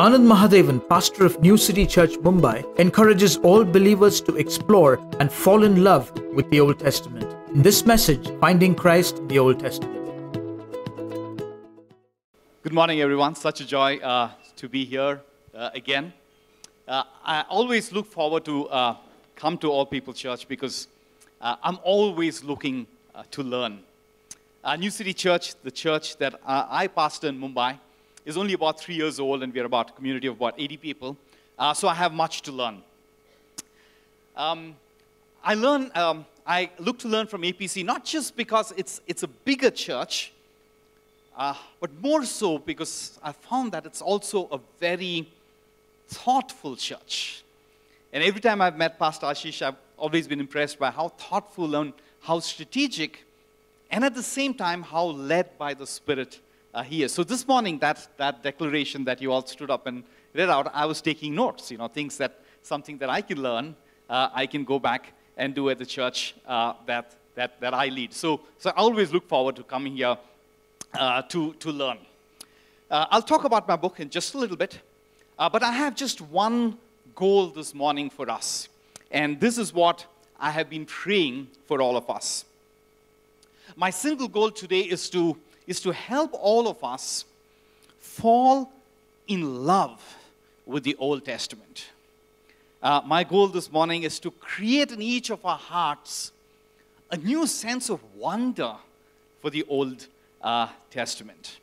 Anand Mahadevan, pastor of New City Church Mumbai, encourages all believers to explore and fall in love with the Old Testament. In this message, Finding Christ in the Old Testament. Good morning, everyone. Such a joy to be here again. I always look forward to come to All Peoples Church because I'm always looking to learn. New City Church, the church that I pastor in Mumbai, is only about 3 years old, and we are about a community of about 80 people. So I have much to learn. I look to learn from APC, not just because it's a bigger church, but more so because I found that it's also a very thoughtful church. And every time I've met Pastor Ashish, I've always been impressed by how thoughtful and how strategic, and at the same time, how led by the Spirit he is. So this morning, that declaration that you all stood up and read out, I was taking notes, something that I can learn, I can go back and do at the church that I lead. So I always look forward to coming here to learn. I'll talk about my book in just a little bit, but I have just one goal this morning for us, and this is what I have been praying for all of us. My single goal today is to help all of us fall in love with the Old Testament. My goal this morning is to create in each of our hearts a new sense of wonder for the Old Testament.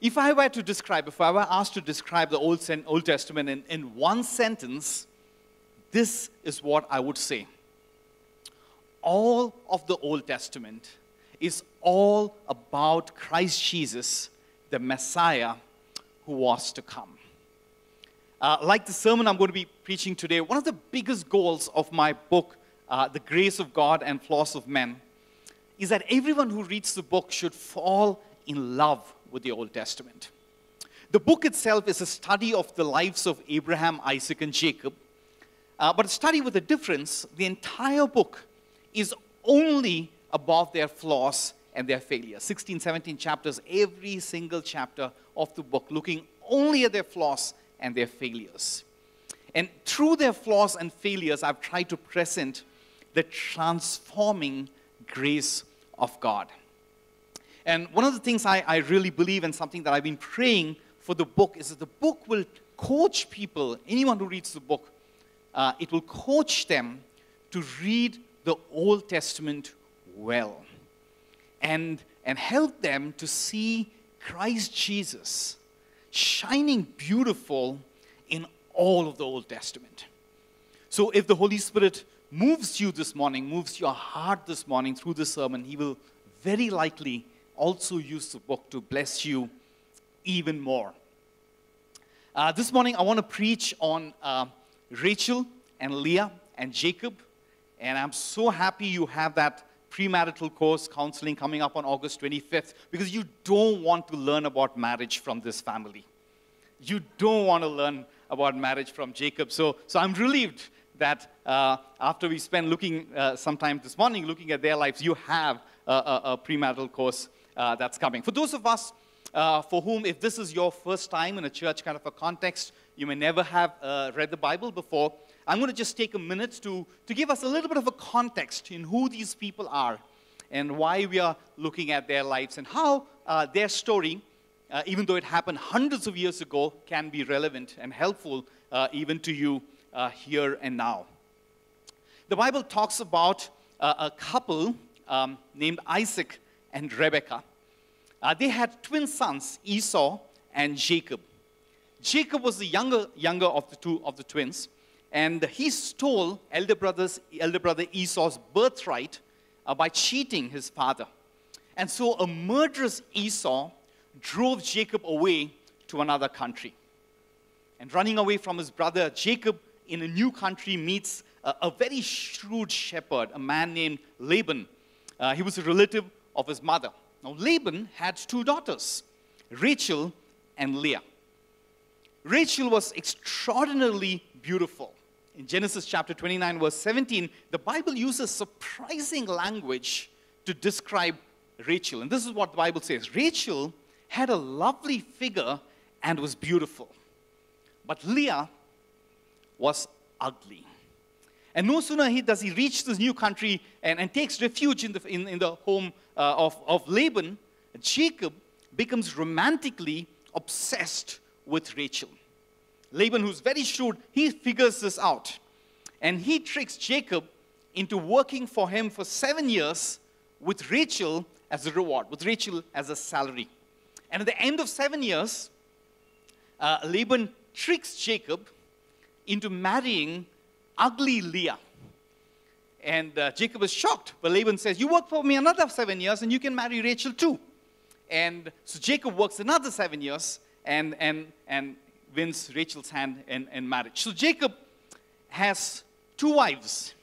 If I were asked to describe the Old Testament in one sentence, this is what I would say. All of the Old Testament is all about Christ Jesus, the Messiah who was to come. Like the sermon I'm going to be preaching today, one of the biggest goals of my book, The Grace of God and Flaws of Men, is that everyone who reads the book should fall in love with the Old Testament. The book itself is a study of the lives of Abraham, Isaac, and Jacob, but a study with a difference. The entire book is only about their flaws and their failures. 16, 17 chapters, every single chapter of the book, looking only at their flaws and their failures. And through their flaws and failures, I've tried to present the transforming grace of God. And one of the things I really believe, and something that I've been praying for the book, is that the book will coach people, anyone who reads the book, it will coach them to read the Old Testament well, and help them to see Christ Jesus shining beautiful in all of the Old Testament. So if the Holy Spirit moves you this morning, moves your heart this morning through this sermon, he will very likely also use the book to bless you even more. This morning I want to preach on Rachel and Leah and Jacob. And I'm so happy you have that premarital course counseling coming up on August 25th, because you don't want to learn about marriage from this family. You don't want to learn about marriage from Jacob. So I'm relieved that after we spend some time this morning looking at their lives, you have a premarital course that's coming. For those of us for whom, if this is your first time in a church kind of a context, you may never have read the Bible before, I'm going to just take a minute to give us a little bit of a context in who these people are and why we are looking at their lives, and how their story, even though it happened hundreds of years ago, can be relevant and helpful even to you here and now. The Bible talks about a couple named Isaac and Rebekah. They had twin sons, Esau and Jacob. Jacob was the younger of the twins. And he stole elder brother Esau's birthright by cheating his father. And so a murderous Esau drove Jacob away to another country. And running away from his brother, Jacob in a new country meets a very shrewd shepherd, a man named Laban. He was a relative of his mother. Now Laban had two daughters, Rachel and Leah. Rachel was extraordinarily beautiful. In Genesis chapter 29, verse 17, the Bible uses surprising language to describe Rachel. And this is what the Bible says. Rachel had a lovely figure and was beautiful. But Leah was ugly. And no sooner does he reach this new country and takes refuge in the home of Laban, Jacob becomes romantically obsessed with Rachel. Laban, who's very shrewd, he figures this out. And he tricks Jacob into working for him for 7 years with Rachel as a reward, with Rachel as a salary. And at the end of 7 years, Laban tricks Jacob into marrying ugly Leah. And Jacob is shocked, but Laban says, you work for me another 7 years and you can marry Rachel too. And so Jacob works another 7 years and wins Rachel's hand in marriage. So Jacob has 2 wives.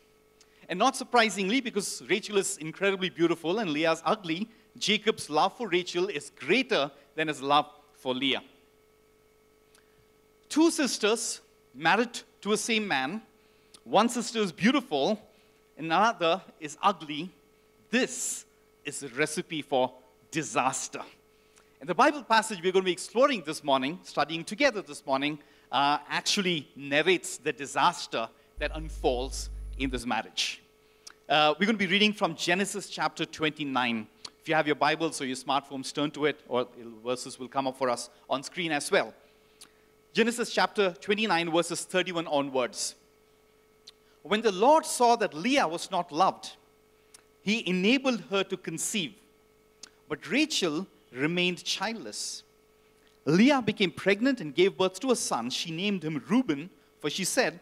And not surprisingly, because Rachel is incredibly beautiful and Leah's ugly, Jacob's love for Rachel is greater than his love for Leah. 2 sisters married to the same man. 1 sister is beautiful, and another is ugly. This is a recipe for disaster. And the Bible passage we're going to be exploring this morning, studying together this morning, actually narrates the disaster that unfolds in this marriage. We're going to be reading from Genesis chapter 29. If you have your Bibles or your smartphones, turn to it, or verses will come up for us on screen as well. Genesis chapter 29, verses 31 onwards. When the Lord saw that Leah was not loved, he enabled her to conceive. But Rachel remained childless. Leah became pregnant and gave birth to a son. She named him Reuben, for she said,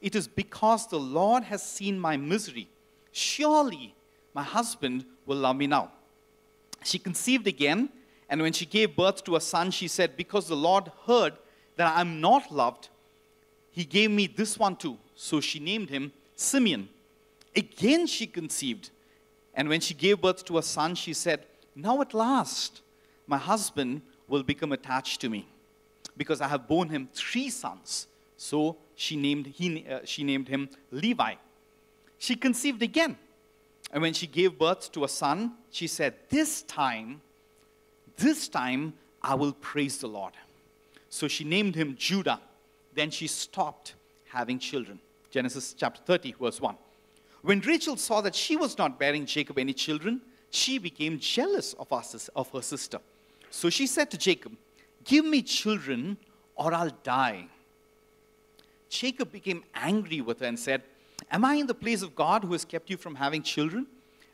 "It is because the Lord has seen my misery. Surely my husband will love me now." She conceived again, and when she gave birth to a son, she said, "Because the Lord heard that I am not loved, he gave me this one too." So she named him Simeon. Again she conceived, and when she gave birth to a son, she said, "Now at last my husband will become attached to me, because I have borne him 3 sons. So she named him Levi. She conceived again, and when she gave birth to a son, she said, this time I will praise the Lord." So she named him Judah. Then she stopped having children. Genesis chapter 30, verse 1. When Rachel saw that she was not bearing Jacob any children, she became jealous of her sister. So she said to Jacob, "Give me children or I'll die." Jacob became angry with her and said, "Am I in the place of God who has kept you from having children?"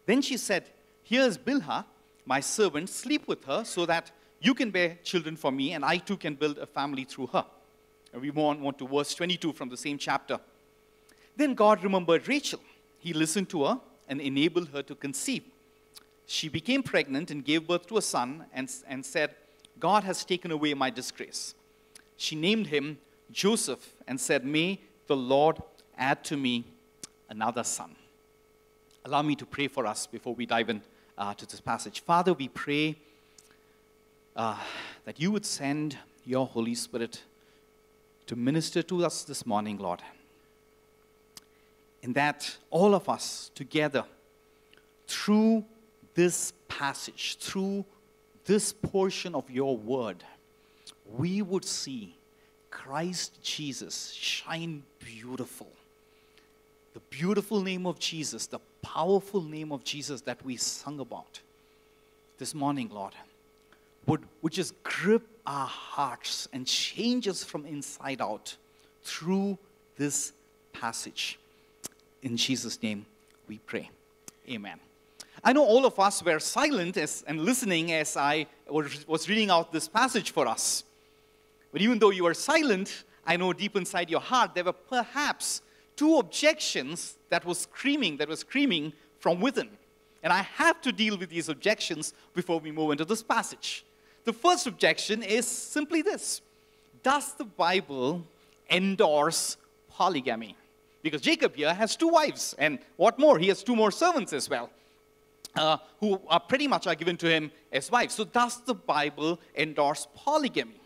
Then she said, "Here is Bilhah, my servant. Sleep with her so that you can bear children for me, and I too can build a family through her." And we move on to verse 22 from the same chapter. Then God remembered Rachel. He listened to her and enabled her to conceive. She became pregnant and gave birth to a son and said, "God has taken away my disgrace." She named him Joseph and said, "May the Lord add to me another son." Allow me to pray for us before we dive in to this passage. Father, we pray that you would send your Holy Spirit to minister to us this morning, Lord. And that all of us together, through this passage, through this portion of your word, we would see Christ Jesus shine beautiful. The beautiful name of Jesus, the powerful name of Jesus that we sung about this morning, Lord, would just grip our hearts and change us from inside out through this passage. In Jesus' name we pray. Amen. I know all of us were silent and listening as I was reading out this passage for us. But even though you were silent, I know deep inside your heart there were perhaps 2 objections that were screaming from within. And I have to deal with these objections before we move into this passage. The first objection is simply this: does the Bible endorse polygamy? Because Jacob here has 2 wives, and what more? He has 2 more servants as well, who are pretty much given to him as wives. So does the Bible endorse polygamy?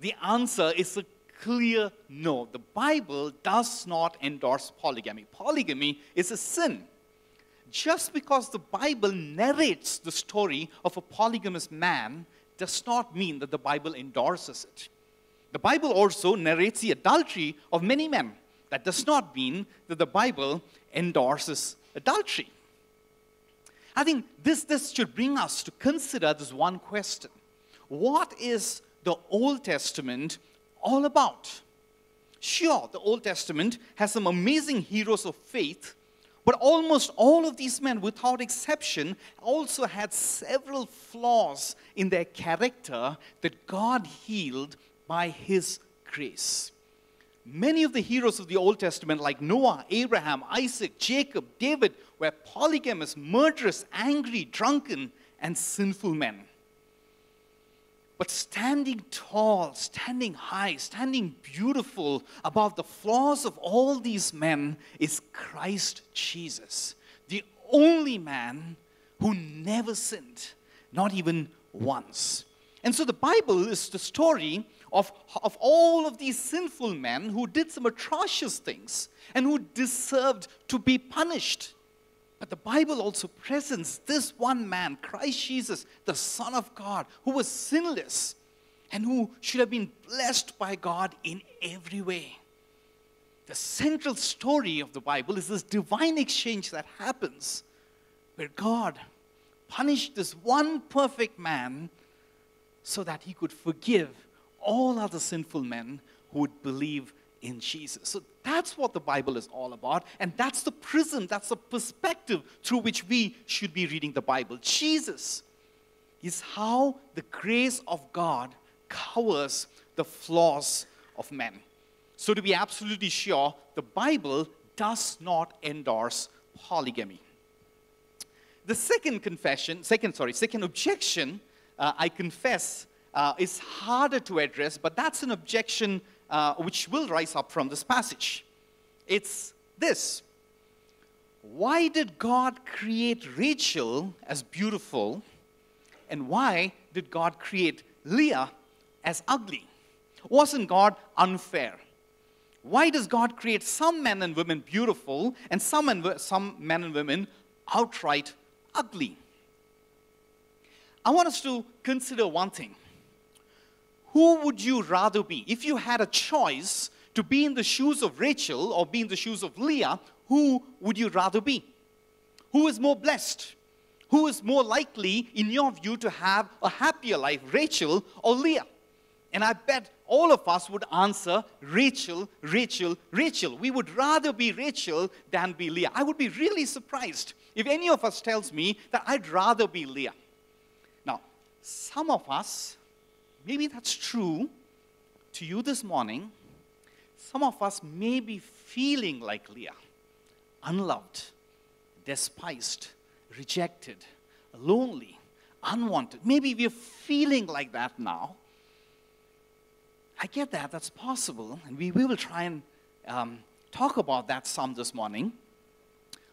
The answer is a clear no. The Bible does not endorse polygamy. Polygamy is a sin. Just because the Bible narrates the story of a polygamous man does not mean that the Bible endorses it. the Bible also narrates the adultery of many men. That does not mean that the Bible endorses adultery. I think this should bring us to consider this one question. What is the Old Testament all about? Sure, the Old Testament has some amazing heroes of faith, but almost all of these men, without exception, also had several flaws in their character that God healed by His grace. Many of the heroes of the Old Testament, like Noah, Abraham, Isaac, Jacob, David, were polygamous, murderous, angry, drunken, and sinful men. But standing tall, standing high, standing beautiful above the flaws of all these men is Christ Jesus, the only man who never sinned, not even once. And so the Bible is the story of all of these sinful men who did some atrocious things and who deserved to be punished. But the Bible also presents this one man, Christ Jesus, the Son of God, who was sinless and who should have been blessed by God in every way. The central story of the Bible is this divine exchange that happens where God punished this one perfect man so that He could forgive all other sinful men who would believe in Jesus. So that's what the Bible is all about, and that's the prism, that's the perspective through which we should be reading the Bible. Jesus is how the grace of God covers the flaws of men. So to be absolutely sure, the Bible does not endorse polygamy. The second objection I confess is harder to address, but that's an objection which will rise up from this passage. It's this. Why did God create Rachel as beautiful, and why did God create Leah as ugly? Wasn't God unfair? Why does God create some men and women beautiful, and some men and women outright ugly? I want us to consider one thing. Who would you rather be? If you had a choice to be in the shoes of Rachel or be in the shoes of Leah, who would you rather be? Who is more blessed? Who is more likely, in your view, to have a happier life, Rachel or Leah? And I bet all of us would answer Rachel, Rachel, Rachel. We would rather be Rachel than be Leah. I would be really surprised if any of us tells me that I'd rather be Leah. Now, some of us, maybe that's true to you this morning. Some of us may be feeling like Leah, unloved, despised, rejected, lonely, unwanted. Maybe we're feeling like that now. I get that, that's possible, and we will try and talk about that some this morning.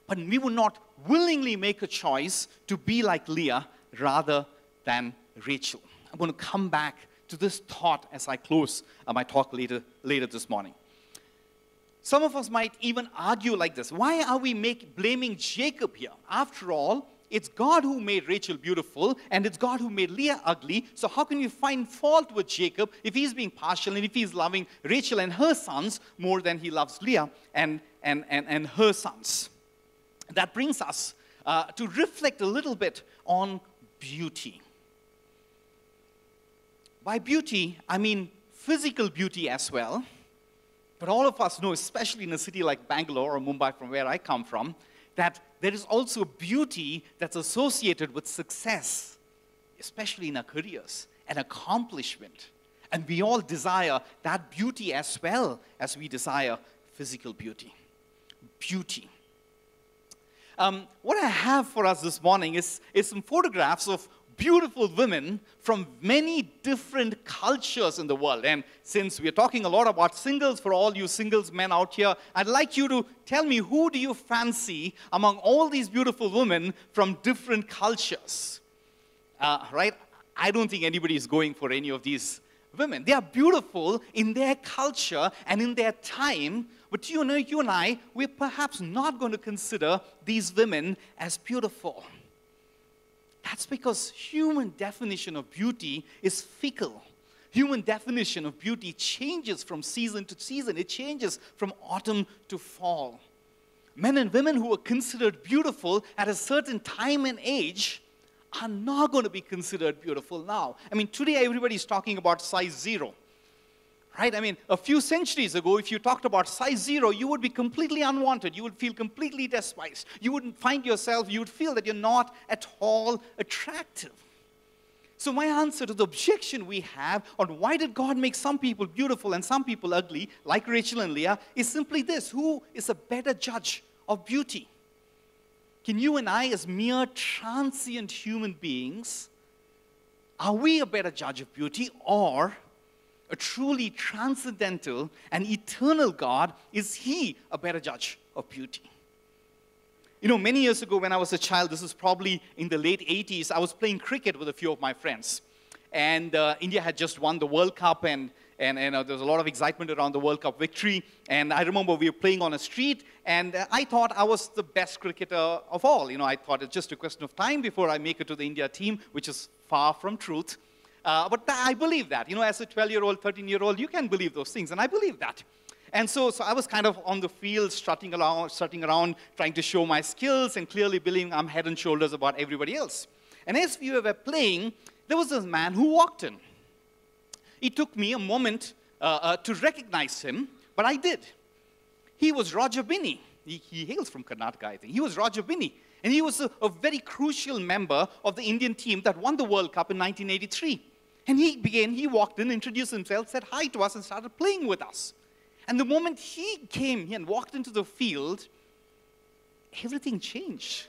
But we would not willingly make a choice to be like Leah rather than Rachel. I'm going to come back to this thought as I close my talk later this morning. Some of us might even argue like this. Why are we blaming Jacob here? After all, it's God who made Rachel beautiful, and it's God who made Leah ugly. So how can you find fault with Jacob if he's being partial and if he's loving Rachel and her sons more than he loves Leah and her sons? That brings us to reflect a little bit on beauty. By beauty, I mean physical beauty as well. But all of us know, especially in a city like Bangalore or Mumbai, from where I come from, that there is also beauty that's associated with success, especially in our careers, and accomplishment. And we all desire that beauty as well as we desire physical beauty. Beauty. What I have for us this morning is some photographs of beautiful women from many different cultures in the world. And since we're talking a lot about singles, for all you singles men out here, I'd like you to tell me, who do you fancy among all these beautiful women from different cultures? Right? I don't think anybody is going for any of these women. They are beautiful in their culture and in their time, but you know, you and I, we're perhaps not going to consider these women as beautiful. That's because human definition of beauty is fickle. human definition of beauty changes from season to season. It changes from autumn to fall. Men and women who are considered beautiful at a certain time and age are not going to be considered beautiful now. I mean, today everybody's talking about size zero, right? I mean, a few centuries ago, if you talked about size zero, you would be completely unwanted. You would feel completely despised. You wouldn't find yourself, you would feel that you're not at all attractive. So my answer to the objection we have on why did God make some people beautiful and some people ugly, like Rachel and Leah, is simply this: who is a better judge of beauty? Can you and I, as mere transient human beings, are we a better judge of beauty, or a truly transcendental and eternal God, is He a better judge of beauty? You know, many years ago when I was a child, this was probably in the late 80s, I was playing cricket with a few of my friends. And India had just won the World Cup, and there was a lot of excitement around the World Cup victory. And I remember we were playing on a street, and I thought I was the best cricketer of all. You know, I thought it's just a question of time before I make it to the India team, which is far from truth. But I believe that. You know, as a 12-year-old, 13-year-old, you can believe those things, and I believe that. And so I was kind of on the field, strutting around, trying to show my skills and clearly believing I'm head and shoulders above everybody else. And as we were playing, there was this man who walked in. It took me a moment to recognize him, but I did. He was Roger Binny. He hails from Karnataka, I think. He was Roger Binny. And he was a very crucial member of the Indian team that won the World Cup in 1983. And he walked in, introduced himself, said hi to us, and started playing with us. And the moment he came here and walked into the field, everything changed.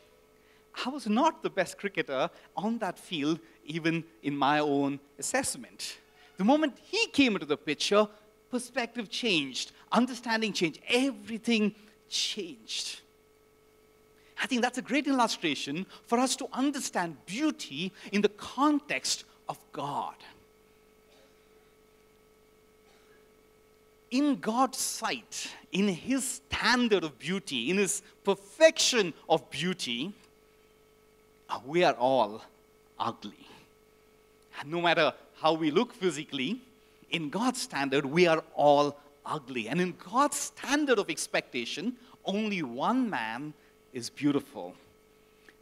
I was not the best cricketer on that field, even in my own assessment. The moment he came into the picture, perspective changed, understanding changed, everything changed. I think that's a great illustration for us to understand beauty in the context of God. In God's sight, in His standard of beauty, in His perfection of beauty, we are all ugly. And no matter how we look physically, in God's standard, we are all ugly. And in God's standard of expectation, only one man is beautiful.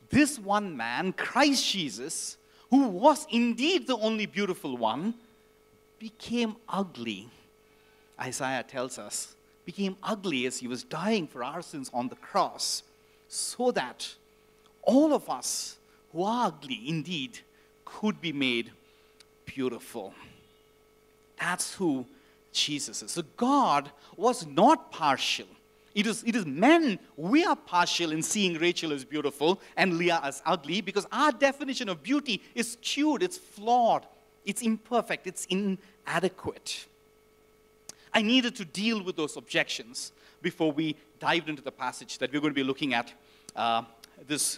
This one man, Christ Jesus, who was indeed the only beautiful one, became ugly. Isaiah tells us, became ugly as He was dying for our sins on the cross, so that all of us who are ugly indeed could be made beautiful. That's who Jesus is. So God was not partial. It is men, we are partial in seeing Rachel as beautiful and Leah as ugly, because our definition of beauty is skewed, it's flawed, it's imperfect, it's inadequate. I needed to deal with those objections before we dived into the passage that we're going to be looking at this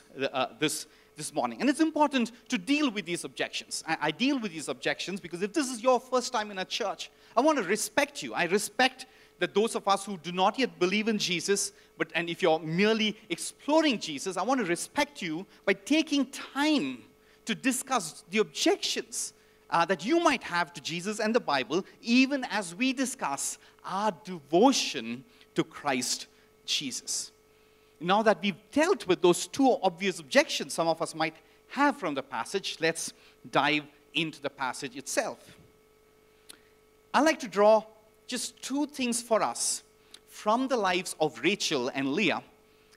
morning. And it's important to deal with these objections. I deal with these objections because if this is your first time in a church, I want to respect you. I respect that those of us who do not yet believe in Jesus, and if you're merely exploring Jesus, I want to respect you by taking time to discuss the objections that you might have to Jesus and the Bible, even as we discuss our devotion to Christ Jesus. Now that we've dealt with those two obvious objections some of us might have from the passage, let's dive into the passage itself. I'd like to draw just two things for us from the lives of Rachel and Leah.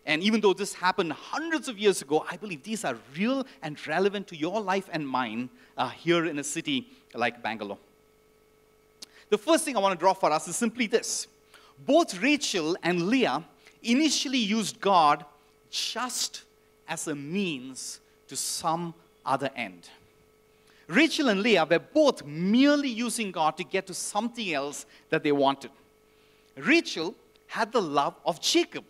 And even though this happened hundreds of years ago, I believe these are real and relevant to your life and mine here in a city like Bangalore. The first thing I want to draw for us is simply this. Both Rachel and Leah initially used God just as a means to some other end. Rachel and Leah were both merely using God to get to something else that they wanted. Rachel had the love of Jacob,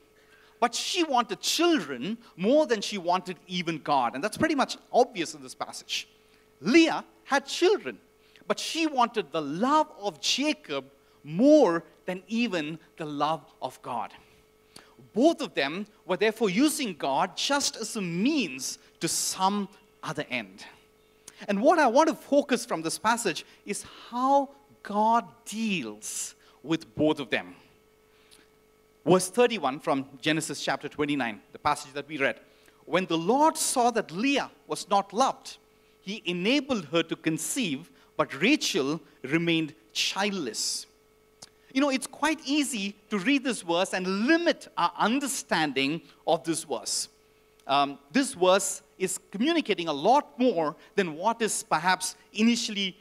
but she wanted children more than she wanted even God. And that's pretty much obvious in this passage. Leah had children, but she wanted the love of Jacob more than even the love of God. Both of them were therefore using God just as a means to some other end. And what I want to focus from this passage is how God deals with both of them. Verse 31 from Genesis chapter 29, the passage that we read. When the Lord saw that Leah was not loved, he enabled her to conceive, but Rachel remained childless. You know, it's quite easy to read this verse and limit our understanding of this verse. This verse is communicating a lot more than what is perhaps initially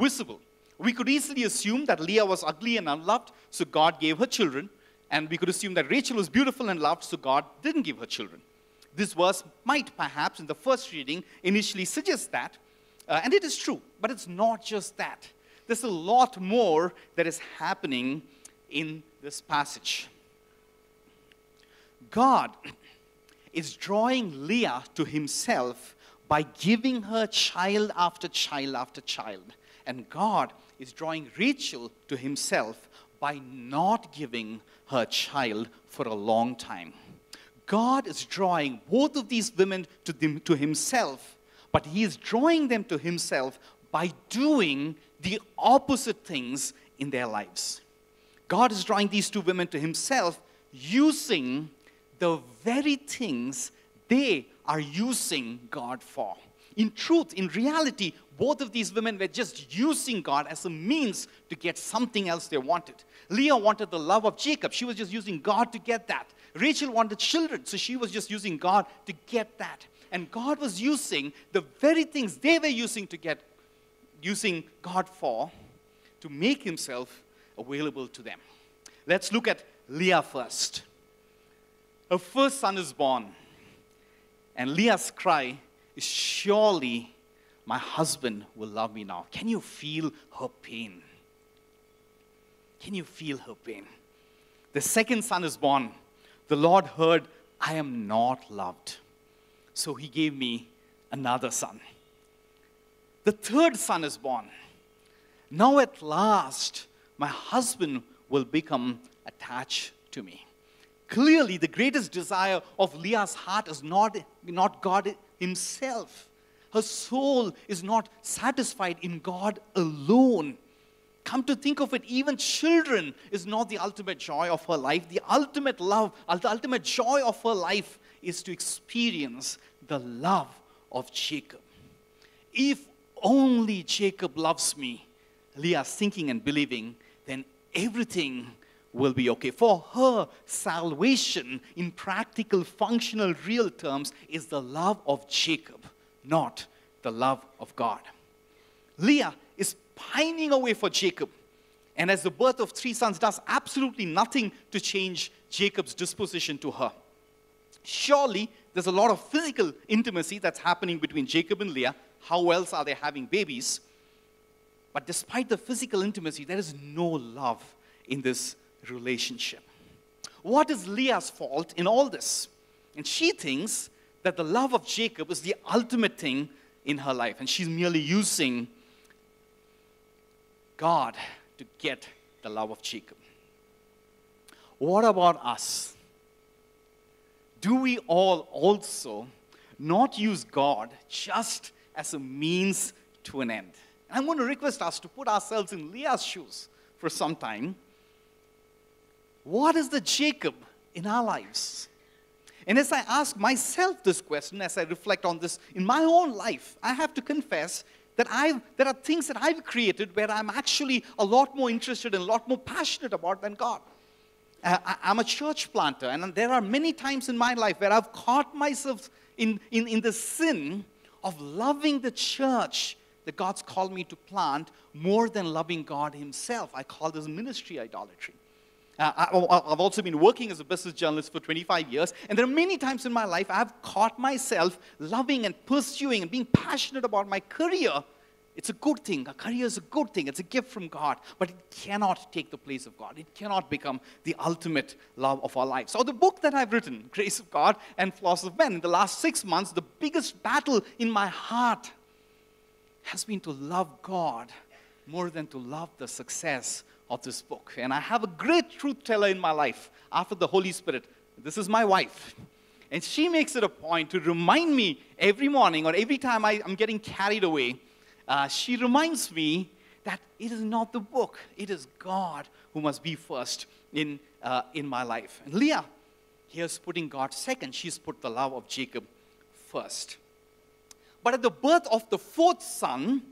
visible. We could easily assume that Leah was ugly and unloved, so God gave her children. And we could assume that Rachel was beautiful and loved, so God didn't give her children. This verse might perhaps, in the first reading, initially suggest that. And it is true, but it's not just that. There's a lot more that is happening in this passage. God is drawing Leah to himself by giving her child after child after child. And God is drawing Rachel to himself by not giving her child for a long time. God is drawing both of these women to himself, but he is drawing them to himself by doing the opposite things in their lives. God is drawing these two women to himself using the very things they are using God for. In truth, in reality, both of these women were just using God as a means to get something else they wanted. Leah wanted the love of Jacob. She was just using God to get that. Rachel wanted children, so she was just using God to get that. And God was using the very things they were using God for to make himself available to them. Let's look at Leah first. Her first son is born, and Leah's cry is, "Surely my husband will love me now." Can you feel her pain? Can you feel her pain? The second son is born. The Lord heard, "I am not loved, so he gave me another son." The third son is born. "Now at last, my husband will become attached to me." Clearly, the greatest desire of Leah's heart is not God himself. Her soul is not satisfied in God alone. Come to think of it, even children is not the ultimate joy of her life. The ultimate love, the ultimate joy of her life is to experience the love of Jacob. "If only Jacob loves me," Leah is thinking and believing, "then everything will be okay." For her, salvation in practical, functional, real terms is the love of Jacob, not the love of God. Leah is pining away for Jacob. And as the birth of three sons does absolutely nothing to change Jacob's disposition to her. Surely, there's a lot of physical intimacy that's happening between Jacob and Leah. How else are they having babies? But despite the physical intimacy, there is no love in this relationship. What is Leah's fault in all this? And she thinks that the love of Jacob is the ultimate thing in her life, and she's merely using God to get the love of Jacob. What about us? Do we all also not use God just as a means to an end? And I'm going to request us to put ourselves in Leah's shoes for some time. What is the Jacob in our lives? And as I ask myself this question, as I reflect on this in my own life, I have to confess that there are things that I've created where I'm actually a lot more interested and a lot more passionate about than God. I'm a church planter, and there are many times in my life where I've caught myself in the sin of loving the church that God's called me to plant more than loving God himself. I call this ministry idolatry. I've also been working as a business journalist for 25 years, and there are many times in my life I've caught myself loving and pursuing and being passionate about my career. It's a good thing. A career is a good thing. It's a gift from God, but it cannot take the place of God. It cannot become the ultimate love of our lives. So the book that I've written, Grace of God and Flaws of Men, in the last 6 months, the biggest battle in my heart has been to love God more than to love the success of this book. And I have a great truth teller in my life after the Holy Spirit. This is my wife. And she makes it a point to remind me every morning or every time I'm getting carried away, she reminds me that it is not the book. It is God who must be first in my life. And Leah, here's putting God second. She's put the love of Jacob first. But at the birth of the fourth son,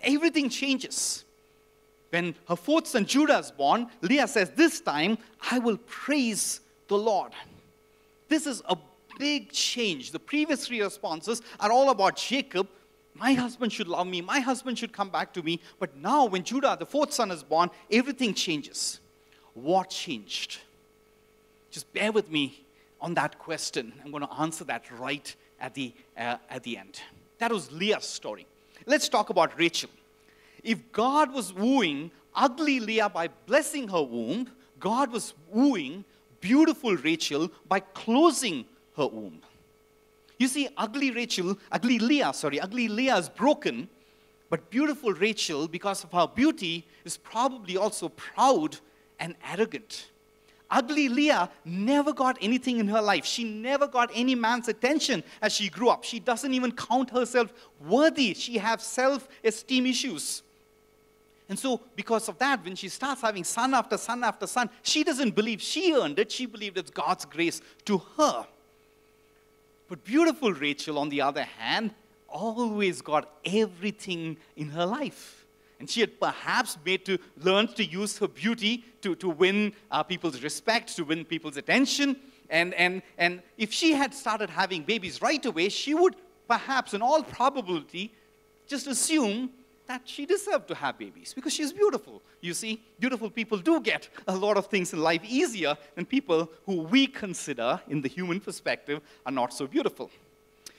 everything changes. When her fourth son, Judah, is born, Leah says, this time, I will praise the Lord. This is a big change. The previous three responses are all about Jacob. My husband should love me. My husband should come back to me. But now when Judah, the fourth son, is born, everything changes. What changed? Just bear with me on that question. I'm going to answer that right at the end. That was Leah's story. Let's talk about Rachel. If God was wooing ugly Leah by blessing her womb, God was wooing beautiful Rachel by closing her womb. You see, ugly Leah is broken, but beautiful Rachel, because of her beauty, is probably also proud and arrogant. Ugly Leah never got anything in her life. She never got any man's attention as she grew up. She doesn't even count herself worthy. She has self-esteem issues. And so because of that, when she starts having son after son after son, she doesn't believe she earned it. She believed it's God's grace to her. But beautiful Rachel, on the other hand, always got everything in her life. And she had perhaps learned to use her beauty to win people's respect, to win people's attention. And if she had started having babies right away, she would perhaps, in all probability, just assume that she deserved to have babies because she's beautiful. You see, beautiful people do get a lot of things in life easier than people who we consider, in the human perspective, are not so beautiful.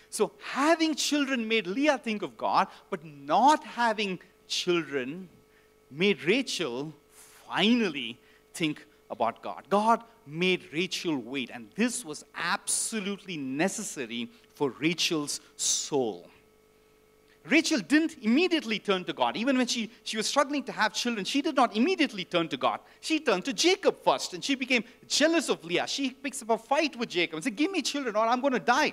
So having children made Leah think of God, but not having children made Rachel finally think about God. God made Rachel wait, and this was absolutely necessary for Rachel's soul. Rachel didn't immediately turn to God. Even when she was struggling to have children, she did not immediately turn to God. She turned to Jacob first, and she became jealous of Leah. She picks up a fight with Jacob and says, give me children or I'm going to die.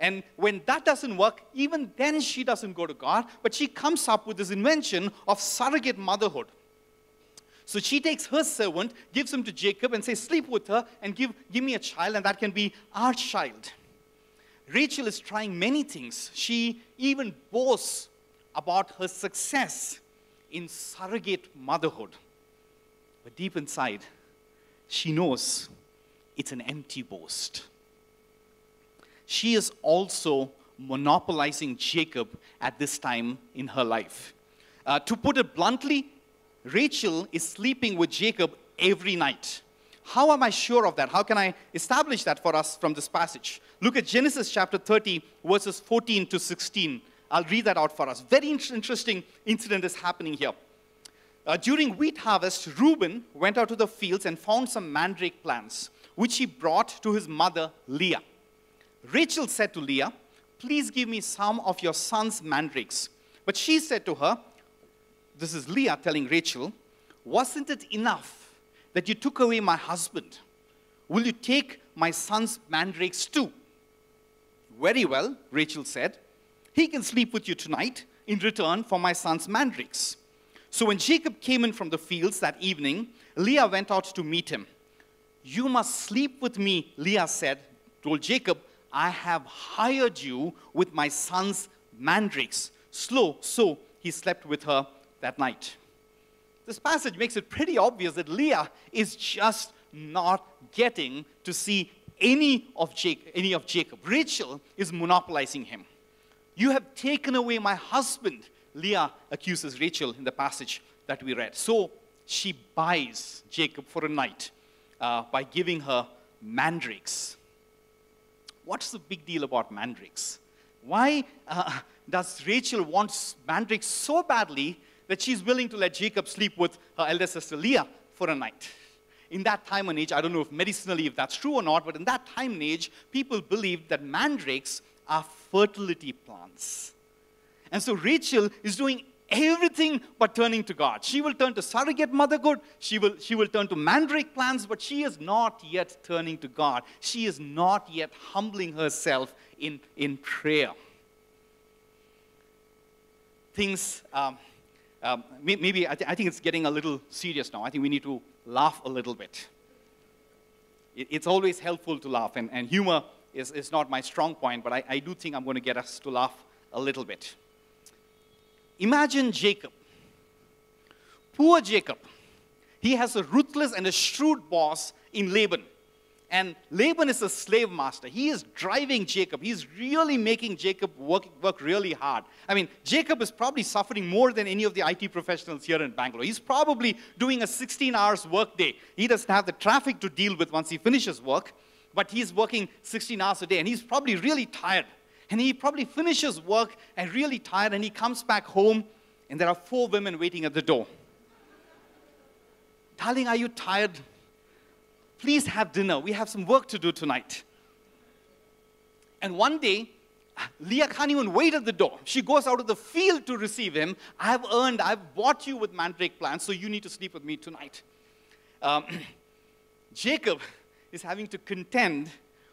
And when that doesn't work, even then she doesn't go to God, but she comes up with this invention of surrogate motherhood. So she takes her servant, gives him to Jacob, and says, sleep with her and give me a child, and that can be our child. Rachel is trying many things. She even boasts about her success in surrogate motherhood. But deep inside, she knows it's an empty boast. She is also monopolizing Jacob at this time in her life. To put it bluntly, Rachel is sleeping with Jacob every night. How am I sure of that? How can I establish that for us from this passage? Look at Genesis chapter 30, verses 14 to 16. I'll read that out for us. Very interesting incident is happening here. During wheat harvest, Reuben went out to the fields and found some mandrake plants, which he brought to his mother, Leah. Rachel said to Leah, please give me some of your son's mandrakes. But she said to her, this is Leah telling Rachel, wasn't it enough that you took away my husband? Will you take my son's mandrakes too? Very well, Rachel said. He can sleep with you tonight in return for my son's mandrakes. So when Jacob came in from the fields that evening, Leah went out to meet him. You must sleep with me, Leah said, told Jacob, I have hired you with my son's mandrakes. So he slept with her that night. This passage makes it pretty obvious that Leah is just not getting to see any of Jacob. Rachel is monopolizing him. You have taken away my husband, Leah accuses Rachel in the passage that we read. So she buys Jacob for a night by giving her mandrakes. What's the big deal about mandrakes? Why does Rachel want mandrakes so badly that she's willing to let Jacob sleep with her elder sister Leah for a night? In that time and age, I don't know if medicinally if that's true or not, but in that time and age, people believed that mandrakes are fertility plants. And so Rachel is doing everything but turning to God. She will turn to surrogate motherhood. She will turn to mandrake plants, but she is not yet turning to God. She is not yet humbling herself in prayer. Things, maybe, I think it's getting a little serious now. I think we need to laugh a little bit. It's always helpful to laugh, and humor is not my strong point, but I do think I'm going to get us to laugh a little bit. Imagine Jacob. Poor Jacob. He has a ruthless and a shrewd boss in Laban. And Laban is a slave master. He is driving Jacob. He's really making Jacob work really hard. I mean, Jacob is probably suffering more than any of the IT professionals here in Bangalore. He's probably doing a 16 hours work day. He doesn't have the traffic to deal with once he finishes work, but he's working 16 hours a day, and he's probably really tired. And he probably finishes work and really tired, and he comes back home, and there are 4 women waiting at the door. Darling, are you tired? Please have dinner. We have some work to do tonight. And one day, Leah can't even wait at the door. She goes out of the field to receive him. I've bought you with mandrake plants, so you need to sleep with me tonight. Jacob is having to contend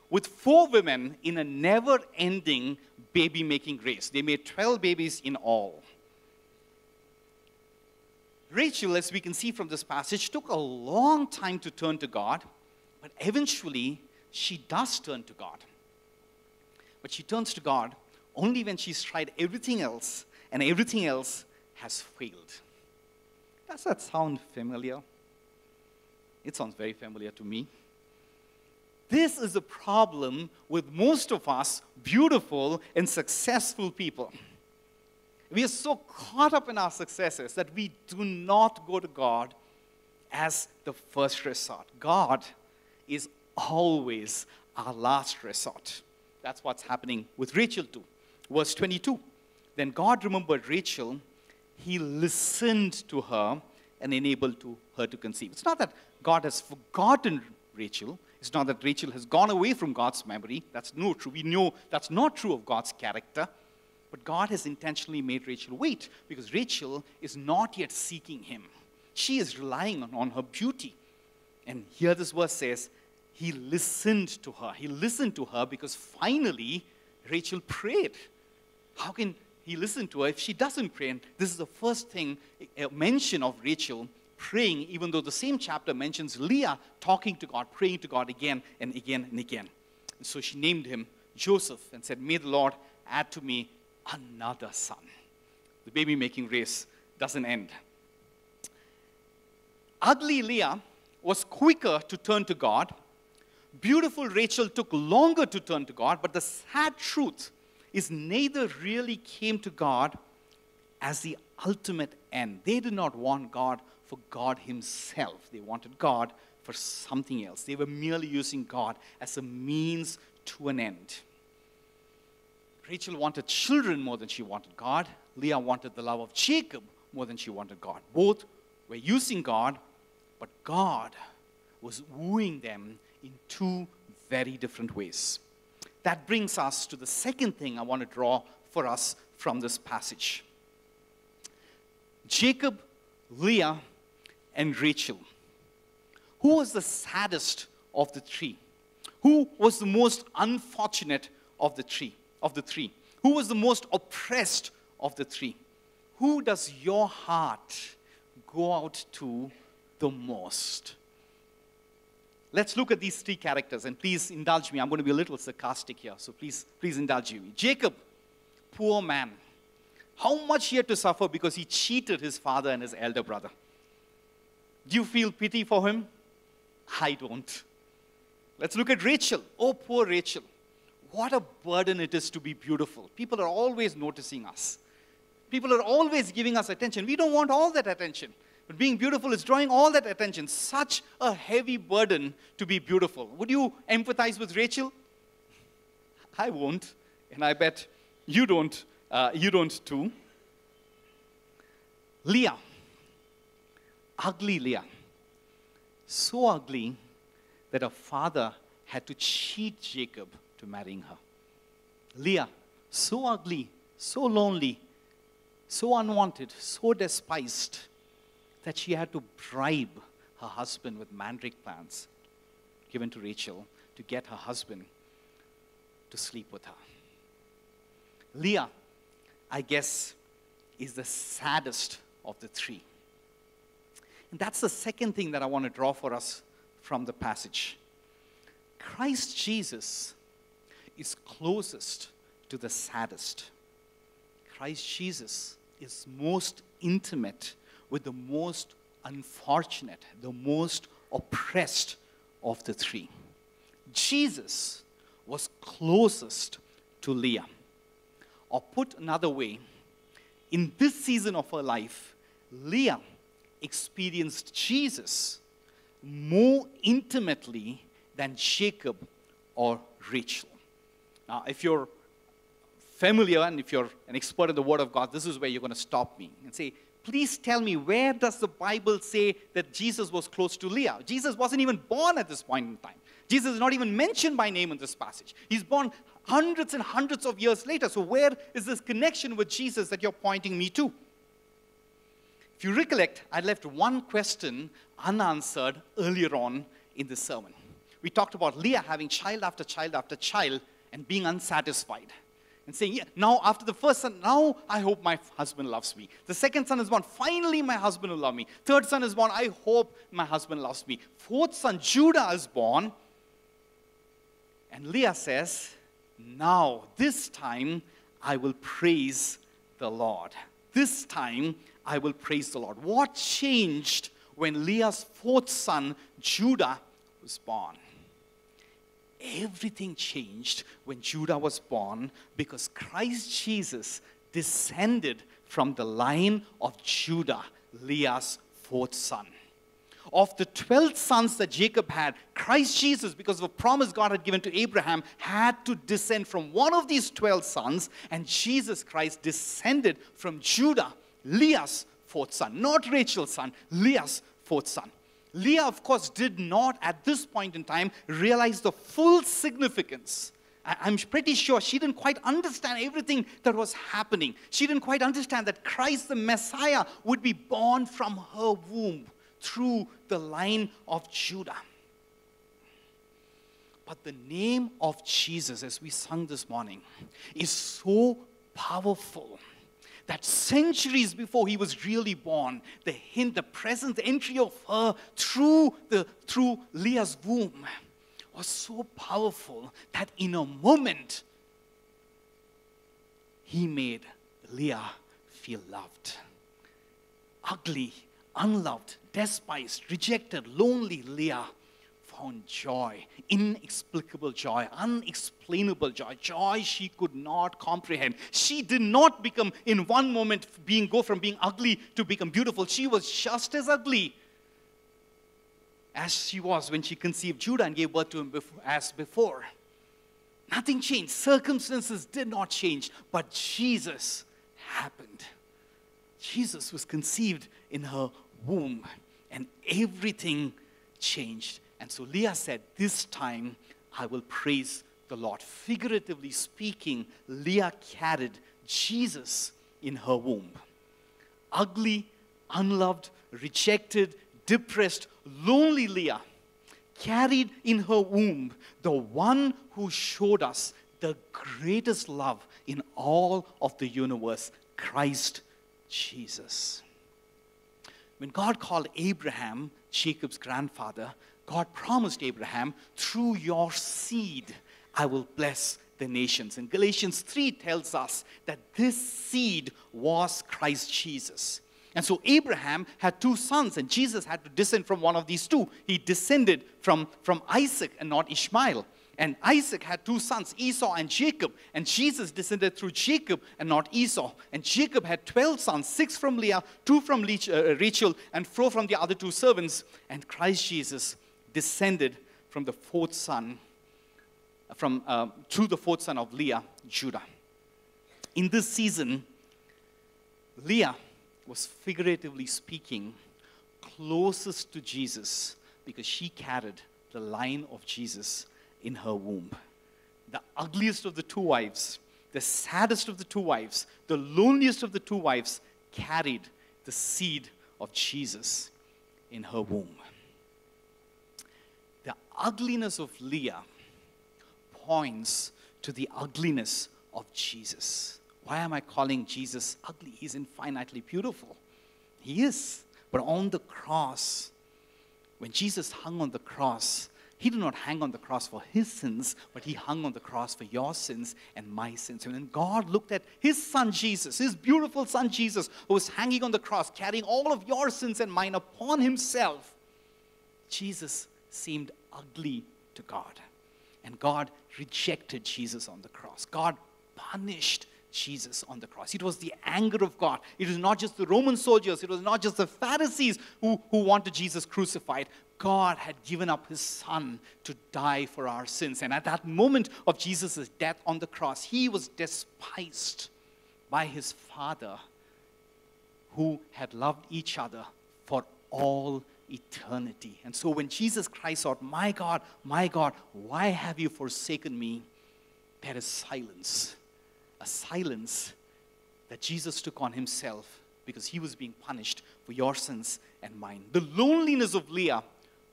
with 4 women in a never-ending baby-making race. They made 12 babies in all. Rachel, as we can see from this passage, took a long time to turn to God, but eventually she does turn to God. But she turns to God only when she's tried everything else, and everything else has failed. Does that sound familiar? It sounds very familiar to me. This is a problem with most of us beautiful and successful people. We are so caught up in our successes that we do not go to God as the first resort. God is always our last resort. That's what's happening with Rachel too. Verse 22, then God remembered Rachel. He listened to her and enabled her to conceive. It's not that God has forgotten Rachel. It's not that Rachel has gone away from God's memory. That's not true. We know that's not true of God's character. But God has intentionally made Rachel wait because Rachel is not yet seeking him. She is relying on her beauty. And here this verse says, he listened to her. He listened to her because finally Rachel prayed. How can he listen to her if she doesn't pray? And this is the first thing, a mention of Rachel praying, even though the same chapter mentions Leah talking to God, praying to God again and again and again. And so she named him Joseph and said, may the Lord add to me another son. The baby-making race doesn't end. Ugly Leah was quicker to turn to God. Beautiful Rachel took longer to turn to God, but the sad truth is neither really came to God as the ultimate end. They did not want God for God himself. They wanted God for something else. They were merely using God as a means to an end. Rachel wanted children more than she wanted God. Leah wanted the love of Jacob more than she wanted God. Both were using God, but God was wooing them in 2 very different ways. That brings us to the second thing I want to draw for us from this passage. Jacob, Leah, and Rachel. Who was the saddest of the 3? Who was the most unfortunate of the 3? Who was the most oppressed of the 3? Who does your heart go out to the most? Let's look at these 3 characters, and please indulge me. I'm going to be a little sarcastic here, so please indulge me. Jacob, poor man. How much he had to suffer because he cheated his father and his elder brother. Do you feel pity for him? I don't. Let's look at Rachel. Oh, poor Rachel. What a burden it is to be beautiful. People are always noticing us. People are always giving us attention. We don't want all that attention. But being beautiful is drawing all that attention. Such a heavy burden to be beautiful. Would you empathize with Rachel? I won't, and I bet you don't. You don't too. Leah. Ugly Leah. So ugly that her father had to cheat Jacob to marrying her. Leah. So ugly, so lonely, so unwanted, so despised, that she had to bribe her husband with mandrake plants given to Rachel to get her husband to sleep with her. Leah, I guess, is the saddest of the three. And that's the second thing that I want to draw for us from the passage. Christ Jesus is closest to the saddest. Christ Jesus is most intimate with the most unfortunate, the most oppressed of the three. Jesus was closest to Leah. Or put another way, in this season of her life, Leah experienced Jesus more intimately than Jacob or Rachel. Now, if you're familiar and if you're an expert in the Word of God, this is where you're going to stop me and say, please tell me, where does the Bible say that Jesus was close to Leah? Jesus wasn't even born at this point in time. Jesus is not even mentioned by name in this passage. He's born hundreds and hundreds of years later. So where is this connection with Jesus that you're pointing me to? If you recollect, I left one question unanswered earlier on in the sermon. We talked about Leah having child after child after child and being unsatisfied. And saying, yeah, now after the first son, now I hope my husband loves me. The second son is born, finally my husband will love me. Third son is born, I hope my husband loves me. Fourth son, Judah, is born. And Leah says, now, this time, I will praise the Lord. This time, I will praise the Lord. What changed when Leah's fourth son, Judah, was born? Everything changed when Judah was born because Christ Jesus descended from the line of Judah, Leah's fourth son. Of the 12 sons that Jacob had, Christ Jesus, because of a promise God had given to Abraham, had to descend from one of these 12 sons, and Jesus Christ descended from Judah, Leah's fourth son. Not Rachel's son, Leah's fourth son. Leah, of course, did not at this point in time realize the full significance. I'm pretty sure she didn't quite understand everything that was happening. She didn't quite understand that Christ the Messiah would be born from her womb through the line of Judah. But the name of Jesus, as we sung this morning, is so powerful that centuries before he was really born, the hint, the presence, the entry of her through Leah's womb was so powerful that in a moment, he made Leah feel loved. Ugly, unloved, despised, rejected, lonely Leah found joy, inexplicable joy, unexplainable joy, joy she could not comprehend. She did not become, in one moment, go from being ugly to become beautiful. She was just as ugly as she was when she conceived Judah and gave birth to him as before. Nothing changed. Circumstances did not change, but Jesus happened. Jesus was conceived in her womb. And everything changed. And so Leah said, this time I will praise the Lord. Figuratively speaking, Leah carried Jesus in her womb. Ugly, unloved, rejected, depressed, lonely Leah carried in her womb the one who showed us the greatest love in all of the universe, Christ Jesus. When God called Abraham, Jacob's grandfather, God promised Abraham, through your seed, I will bless the nations. And Galatians 3 tells us that this seed was Christ Jesus. And so Abraham had two sons, and Jesus had to descend from one of these two. He descended from Isaac and not Ishmael. And Isaac had two sons, Esau and Jacob. And Jesus descended through Jacob and not Esau. And Jacob had 12 sons, 6 from Leah, 2 from Rachel, and 4 from the other two servants. And Christ Jesus descended from the fourth son, through the fourth son of Leah, Judah. In this season, Leah was, figuratively speaking, closest to Jesus because she carried the line of Jesus in her womb. The ugliest of the two wives, the saddest of the two wives, the loneliest of the two wives, carried the seed of Jesus in her womb. The ugliness of Leah points to the ugliness of Jesus. Why am I calling Jesus ugly? He's infinitely beautiful. He is. But on the cross, when Jesus hung on the cross, he did not hang on the cross for his sins, but he hung on the cross for your sins and my sins. And then God looked at his son Jesus, his beautiful son Jesus, who was hanging on the cross, carrying all of your sins and mine upon himself. Jesus seemed ugly to God. And God rejected Jesus on the cross. God punished Jesus on the cross. It was the anger of God. It was not just the Roman soldiers. It was not just the Pharisees who wanted Jesus crucified. God had given up his son to die for our sins. And at that moment of Jesus' death on the cross, he was despised by his Father, who had loved each other for all eternity. And so when Jesus cries out, my God, why have you forsaken me? There is silence. A silence that Jesus took on himself because he was being punished for your sins and mine. The loneliness of Leah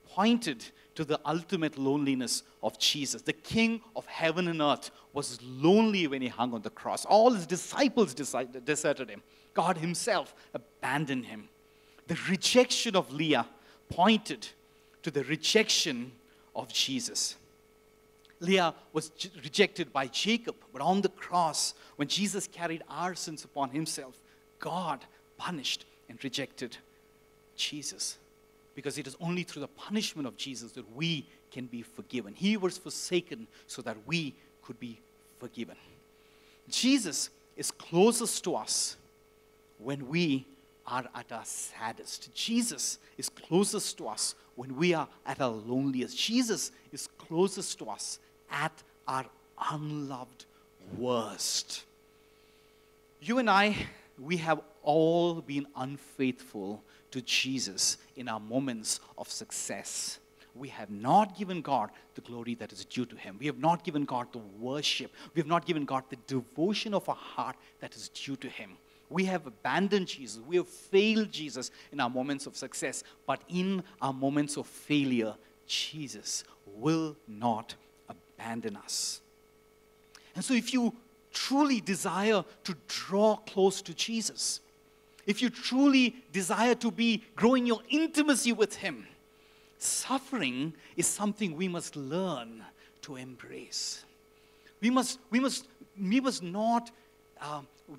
pointed to the ultimate loneliness of Jesus. The King of heaven and earth was lonely when he hung on the cross. All his disciples deserted him. God himself abandoned him. The rejection of Leah pointed to the rejection of Jesus. Leah was rejected by Jacob, but on the cross, when Jesus carried our sins upon himself, God punished and rejected Jesus, because it is only through the punishment of Jesus that we can be forgiven. He was forsaken so that we could be forgiven. Jesus is closest to us when we are at our saddest. Jesus is closest to us when we are at our loneliest. Jesus is closest to us at our unloved worst. You and I, we have all been unfaithful to Jesus in our moments of success. We have not given God the glory that is due to him. We have not given God the worship. We have not given God the devotion of our heart that is due to him. We have abandoned Jesus. We have failed Jesus in our moments of success. But in our moments of failure, Jesus will not abandon us. And so if you truly desire to draw close to Jesus, if you truly desire to be growing your intimacy with him, suffering is something we must learn to embrace. We must not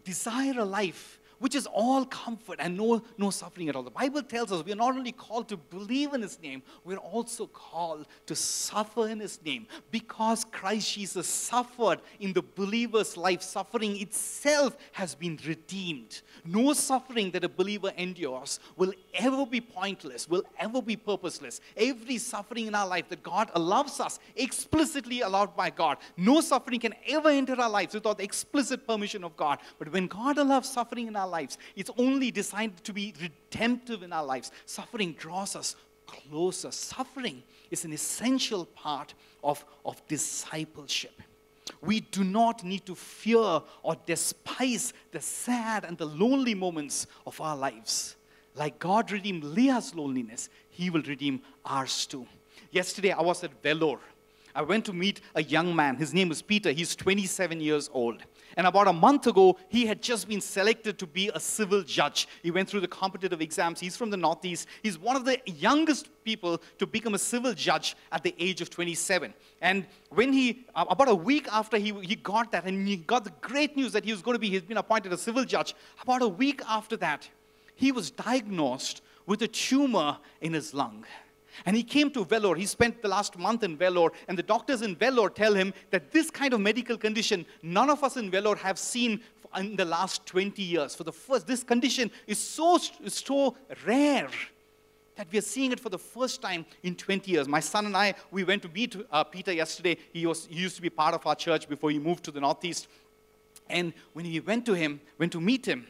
desire a life which is all comfort and no suffering at all. The Bible tells us we are not only called to believe in his name, we are also called to suffer in his name. Because Christ Jesus suffered in the believer's life, suffering itself has been redeemed. No suffering that a believer endures will ever be pointless, will ever be purposeless. Every suffering in our life that God allows us, explicitly allowed by God, no suffering can ever enter our lives without the explicit permission of God. But when God allows suffering in our lives, it's only designed to be redemptive in our lives. Suffering draws us closer. Suffering is an essential part of discipleship. We do not need to fear or despise the sad and the lonely moments of our lives. Like God redeemed Leah's loneliness, he will redeem ours too. Yesterday, I was at Velour. I went to meet a young man. His name is Peter. He's 27 years old. And about a month ago, he had just been selected to be a civil judge. He went through the competitive exams. He's from the Northeast. He's one of the youngest people to become a civil judge at the age of 27. And when he, about a week after he got that, and he got the great news that he was going to be, he's been appointed a civil judge. About a week after that, he was diagnosed with a tumor in his lung. And he came to Velour. He spent the last month in Velour. And the doctors in Velour tell him that this kind of medical condition, none of us in Velour have seen in the last 20 years. For the first, this condition is so rare that we are seeing it for the first time in 20 years. My son and I, we went to meet Peter yesterday. He used to be part of our church before he moved to the Northeast. And when we went to meet him,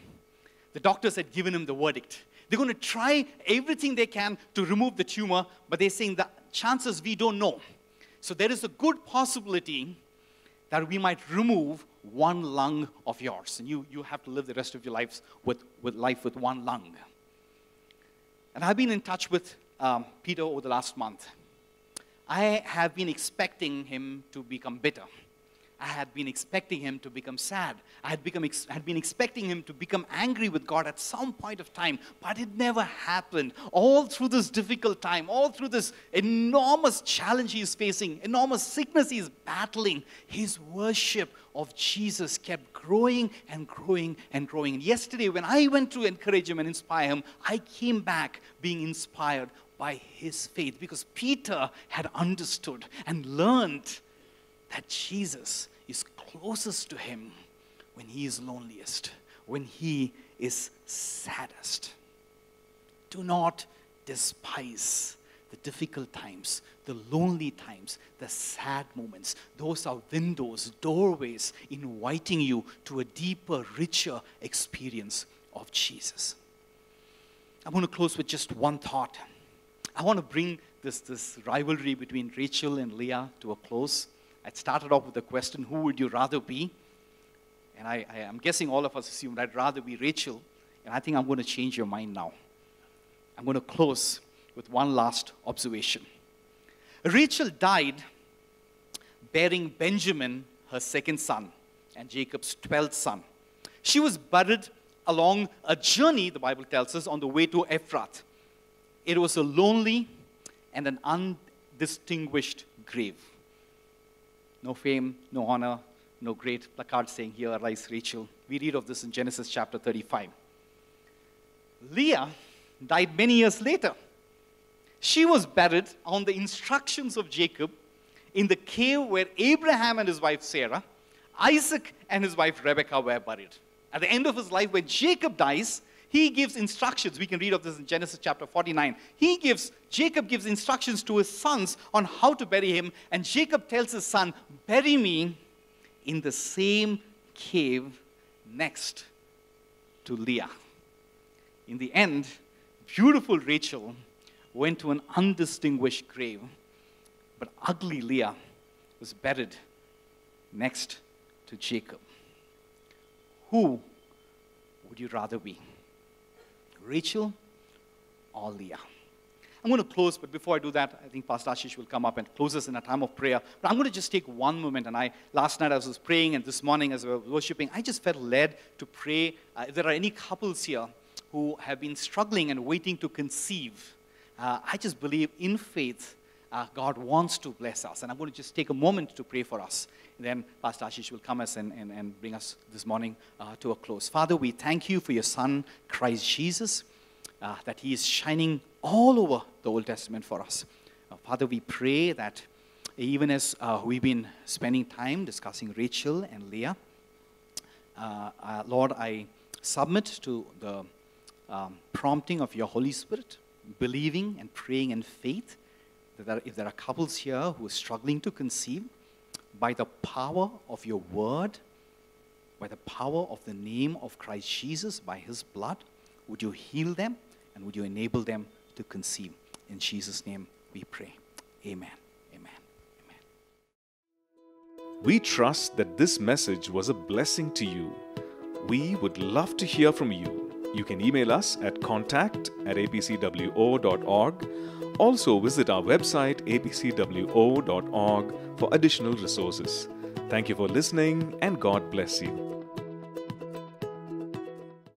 the doctors had given him the verdict. They're going to try everything they can to remove the tumor, but they're saying the chances we don't know. So there is a good possibility that we might remove one lung of yours. And you have to live the rest of your lives with one lung. And I've been in touch with Peter over the last month. I have been expecting him to become bitter. I had been expecting him to become sad. I had been expecting him to become angry with God at some point of time, but it never happened. All through this difficult time, all through this enormous challenge he is facing, enormous sickness he is battling, his worship of Jesus kept growing and growing and growing. And yesterday, when I went to encourage him and inspire him, I came back being inspired by his faith, because Peter had understood and learned that Jesus is closest to him when he is loneliest, when he is saddest. Do not despise the difficult times, the lonely times, the sad moments. Those are windows, doorways inviting you to a deeper, richer experience of Jesus. I'm going to close with just one thought. I want to bring this rivalry between Rachel and Leah to a close. I started off with the question, who would you rather be? And I'm guessing all of us assumed I'd rather be Rachel. And I think I'm going to change your mind now. I'm going to close with one last observation. Rachel died bearing Benjamin, her second son, and Jacob's 12th son. She was buried along a journey, the Bible tells us, on the way to Ephrath. It was a lonely and an undistinguished grave. No fame, no honor, no great placard saying, "Here arise Rachel." We read of this in Genesis chapter 35. Leah died many years later. She was buried on the instructions of Jacob in the cave where Abraham and his wife Sarah, Isaac and his wife Rebekah were buried. At the end of his life, when Jacob dies, he gives instructions. We can read of this in Genesis chapter 49. Jacob gives instructions to his sons on how to bury him. And Jacob tells his son, "Bury me in the same cave next to Leah." In the end, beautiful Rachel went to an undistinguished grave, but ugly Leah was buried next to Jacob. Who would you rather be? Rachel or Leah? I'm going to close, but before I do that, I think Pastor Ashish will come up and close us in a time of prayer. But I'm going to just take one moment, and last night I was praying, and this morning as we were worshiping, I just felt led to pray. If there are any couples here who have been struggling and waiting to conceive, I just believe in faith God wants to bless us. And I'm going to just take a moment to pray for us. And then Pastor Ashish will come us and bring us this morning to a close. Father, we thank you for your Son, Christ Jesus, that he is shining all over the Old Testament for us. Father, we pray that even as we've been spending time discussing Rachel and Leah, Lord, I submit to the prompting of your Holy Spirit, believing and praying in faith, that if there are couples here who are struggling to conceive, by the power of your word, by the power of the name of Christ Jesus, by his blood, would you heal them and would you enable them to conceive? In Jesus' name we pray. Amen. Amen. Amen. We trust that this message was a blessing to you. We would love to hear from you. You can email us at contact@apcwo.org. Also visit our website apcwo.org for additional resources. Thank you for listening, and God bless you.